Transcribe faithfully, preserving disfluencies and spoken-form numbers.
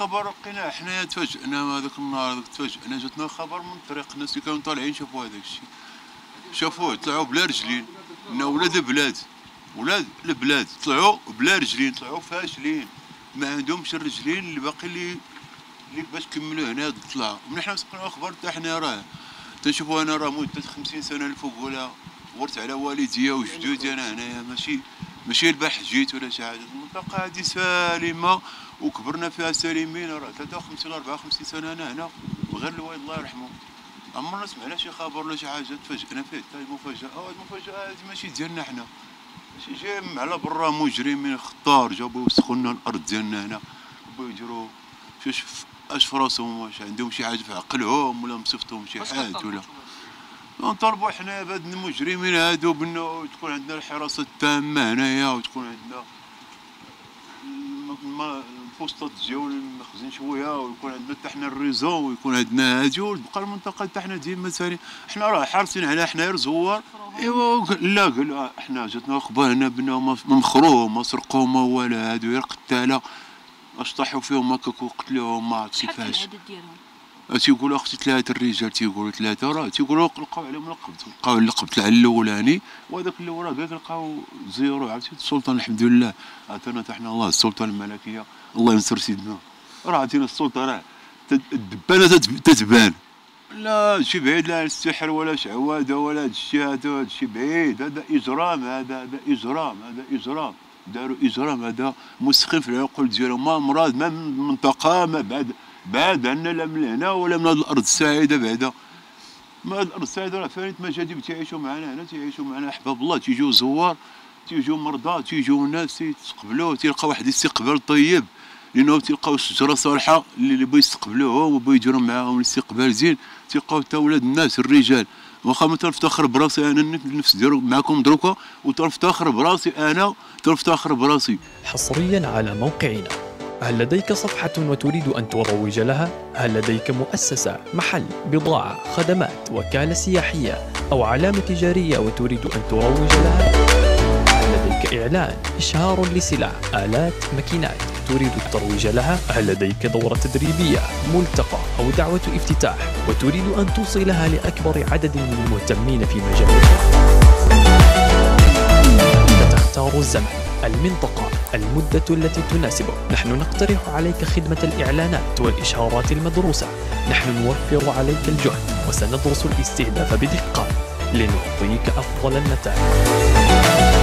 الخبر لقيناه حنايا تفاجئنا هذاك النهار، تفاجئنا جاتنا الخبر من طريق الناس اللي كانوا طالعين شافوا هذاك الشيء، شافوه طلعوا بلا رجلين، إن ولاد بلاد، ولاد البلاد طلعوا بلا رجلين، طلعوا فاشلين، ما عندهمش الرجلين اللي باقي اللي اللي باش كملوا هنا هاد الطلعه، من حنا سمعنا الخبر تاع حنا راه تنشوفوا انا راه مده خمسين سنه الفوق ولا ورث على والديا وجدودي انا هنايا ماشي ماشي البارح جيت ولا شي حاجه، المنطقه هذه سالمه وكبرنا فيها سالمين راه ثلاثة وخمسين أربعة وخمسين سنه انا هنا غير الوالد الله يرحمه، عمرنا سمعنا شي خبر ولا شي حاجه تفاجئنا فيه حتى المفاجاه، هاد المفاجاه هذه ماشي ديالنا حنا، ماشي جايين على برا مجرمين خطار جابوا يوسخوا لنا الارض ديالنا هنا، باغيو يديروا شوف اش في راسهم واش عندهم شي حاجه في عقلهم ولا مصيفتهم شي حاجه ولا نطلبوا حنا بهاد المجرمين هادو بانه تكون عندنا الحراسه التامه هنايا وتكون عندنا البوسطه تجيو المخزن شويه ويكون عندنا حتى حنا الريزون ويكون عندنا هادي وتبقى المنطقه تاع حنا ديما ثاني حنا راه حارسين على حنايا الزوار ايوا لا قال حنا جاتنا اخبار هنا بانه ما مخروهم ما سرقوهم ما والو هادو غير قتاله اش طاحوا فيهم هكاك وقتلوهم ما عرفت كيفاش. شحال العدد ديالهم؟ تيقولوا اختي ثلاثه الرجال تيقولوا ثلاثه راه تيقولوا لقاو عليهم القبض، لقاو القبض على الاولاني وهذاك الاول راه كاع لقاو زيرو عرفتي السلطان الحمد لله عطينا حتى حنا الله السلطه الملكيه الله ينصر سيدنا راه عطينا السلطه راه الدبانه تتبان لا شي بعيد لا السحر ولا شعوذه ولا هاد الشيء هذا هاد الشيء بعيد هذا اجرام هذا هذا اجرام هذا اجرام داروا اجرام هذا مسخين في العقول ديالهم ما مراد ما من المنطقه ما بعد بعد عنا لا من هنا ولا من هاد الارض السعيده بعدا ما هاد الارض السعيده راه فانت مجاديب تيعيشوا معنا هنا تيعيشوا معنا احباب الله تيجيو زوار تيجيو مرضى تيجيو الناس تيستقبلوه تيلقى واحد الاستقبال طيب لانهم تيلقاو الشجره صالحه اللي بغا يستقبلوهم وبغا يديروا معاهم الاستقبال زين تيلقاو حتى ولاد الناس الرجال واخا ما تنفتخر براسي انا نفس ديرو معكم دروكا وتنفتخر براسي انا تنفتخر براسي. حصريا على موقعنا. هل لديك صفحة وتريد أن تروج لها؟ هل لديك مؤسسة، محل، بضاعة، خدمات، وكالة سياحية أو علامة تجارية وتريد أن تروج لها؟ هل لديك إعلان، إشهار لسلع، آلات، ماكينات تريد الترويج لها؟ هل لديك دورة تدريبية، ملتقى أو دعوة افتتاح وتريد أن توصلها لأكبر عدد من المهتمين في مجالك؟ تختار الزمن، المنطقة، المدة التي تناسبه. نحن نقترح عليك خدمة الإعلانات والإشهارات المدروسة. نحن نوفر عليك الجهد وسندرس الاستهداف بدقة لنعطيك أفضل النتائج.